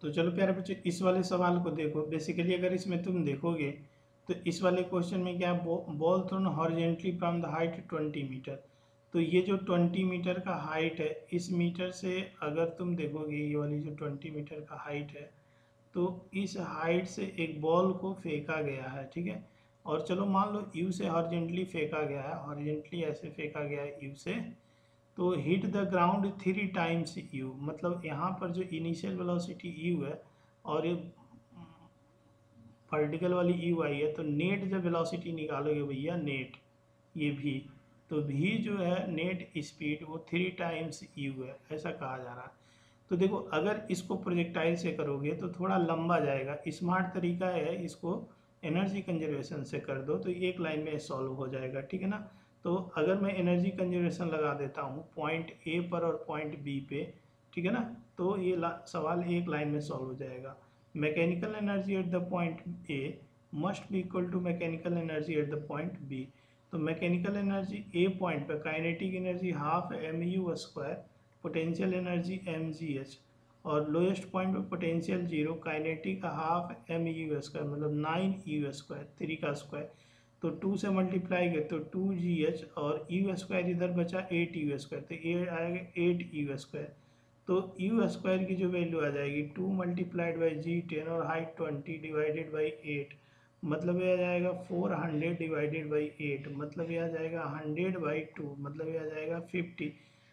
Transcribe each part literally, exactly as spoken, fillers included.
तो चलो प्यारे बच्चों इस वाले सवाल को देखो। बेसिकली अगर इसमें तुम देखोगे तो इस वाले क्वेश्चन में क्या ball thrown horizontally from the height twenty metre, तो ये जो ट्वेंटी मीटर का हाइट है, इस मीटर से अगर तुम देखोगे ये वाली जो ट्वेंटी मीटर का हाइट है, तो इस हाइट से एक बॉल को फेंका गया है, ठीक है। और चलो मान लो यू से हॉरिजेंटली फेंका गया है, हॉरिजेंटली ऐसे फेंका गया है यू से, तो hit the ground three times u, मतलब यहाँ पर जो इनिशियल वेलोसिटी यू है और ये वर्टिकल वाली यू आई है, तो नेट जब वेलोसिटी निकालोगे भैया नेट, ये भी तो भी जो है नेट स्पीड वो थ्री टाइम्स यू है, ऐसा कहा जा रहा है। तो देखो अगर इसको प्रोजेक्टाइल से करोगे तो थोड़ा लंबा जाएगा, स्मार्ट तरीका है इसको एनर्जी कंजर्वेशन से कर दो तो एक लाइन में सॉल्व हो जाएगा, ठीक है ना। तो अगर मैं एनर्जी कंजर्वेशन लगा देता हूँ पॉइंट ए पर और पॉइंट बी पे, ठीक है ना, तो ये सवाल एक लाइन में सॉल्व हो जाएगा। Mechanical energy at the point A must be equal to mechanical energy at the point B, तो मैकेनिकल एनर्जी ए पॉइंट पर, kinetic energy half m u square, potential energy m g h, और lowest point पर potential zero, kinetic half m u square मतलब nine u square, three का square, तो two से multiply कर तो two g h, और यू स्क्वायर इधर बचा एट यू स्क्वायर, तो ये आएगा एट यू स्क्वायर, तो यू स्क्वायर की जो वैल्यू आ जाएगी two multiplied by g ten और height twenty divided by eight, मतलब ये आ जाएगा four hundred divided by eight, मतलब ये आ जाएगा हंड्रेड बाई टू, मतलब ये आ जाएगा फिफ्टी,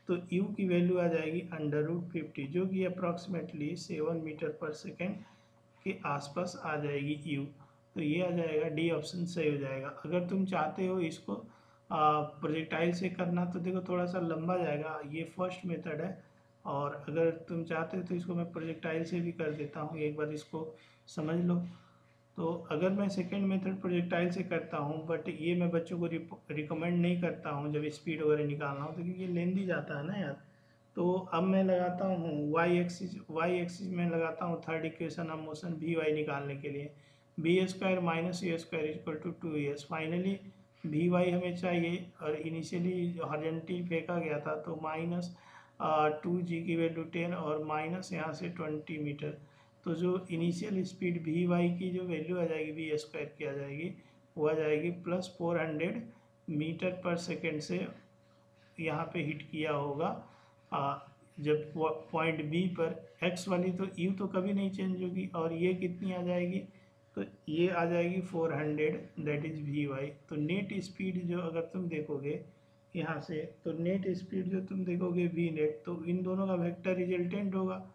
तो u की वैल्यू आ जाएगी अंडर रूट फिफ्टी, जो कि approximately seven metre per second के आसपास आ जाएगी u, तो ये आ जाएगा डी ऑप्शन सही हो जाएगा। अगर तुम चाहते हो इसको प्रोजेक्टाइल से करना तो देखो थोड़ा सा लंबा जाएगा, ये फर्स्ट मेथड है, और अगर तुम चाहते हो तो इसको मैं प्रोजेक्टाइल से भी कर देता हूँ, एक बार इसको समझ लो। तो अगर मैं सेकेंड मेथड प्रोजेक्टाइल से करता हूँ, बट ये मैं बच्चों को रिकमेंड नहीं करता हूँ जब स्पीड वगैरह निकालना हो, तो क्योंकि ये लेंदी जाता है ना यार। तो अब मैं लगाता हूँ वाई एक्सिस, वाई एक्सिस में लगाता हूँ third equation of motion v y निकालने के लिए, b square minus a square equal to two s, finally v y हमें चाहिए और इनिशियली हॉरिजॉन्टली फेंका गया था, तो माइनस टू जी की वैल्यू टेन और माइनस यहाँ से ट्वेंटी मीटर, तो जो इनिशियल स्पीड वी वाई की जो वैल्यू आ जाएगी वी स्क्वायर की आ जाएगी वो आ जाएगी plus four hundred metre per second से यहाँ पे हिट किया होगा आ, जब पॉइंट बी पर एक्स वाली, तो यू तो कभी नहीं चेंज होगी, और ये कितनी आ जाएगी तो ये आ जाएगी four hundred that is v y. तो नेट स्पीड जो अगर तुम देखोगे यहाँ से, तो नेट स्पीड जो तुम देखोगे वी नेट, तो इन दोनों का वेक्टर रिजल्टेंट होगा,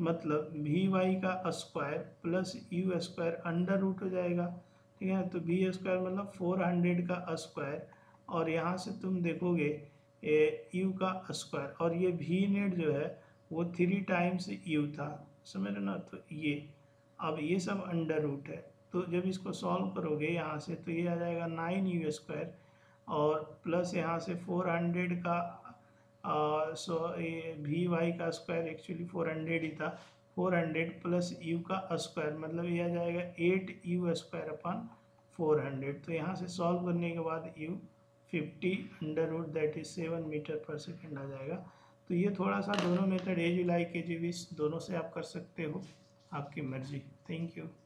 मतलब वी वाई का square plus u square under root हो जाएगा, ठीक है। तो वी स्क्वायर मतलब फोर हंड्रेड का स्क्वायर, और यहाँ से तुम देखोगे यू का स्क्वायर, और ये वी नेट जो है वो थ्री टाइम्स यू था, समझ रहे ना। तो ये अब ये सब अंडर रूट है, तो जब इसको सॉल्व करोगे यहाँ से तो ये आ जाएगा नाइन यू स्क्वायर और प्लस यहाँ से फोर हंड्रेड का सो वी वाई का स्क्वायर, एक्चुअली फोर हंड्रेड ही था, फोर हंड्रेड प्लस यू का स्क्वायर, मतलब ये आ जाएगा एट यू स्क्वायर अपन फोर हंड्रेड। तो यहाँ से सॉल्व करने के बाद u fifty under root that is seven metre per second आ जाएगा। तो ये थोड़ा सा दोनों method as you like as you wish दोनों से आप कर सकते हो, आपकी मर्जी। Thank you.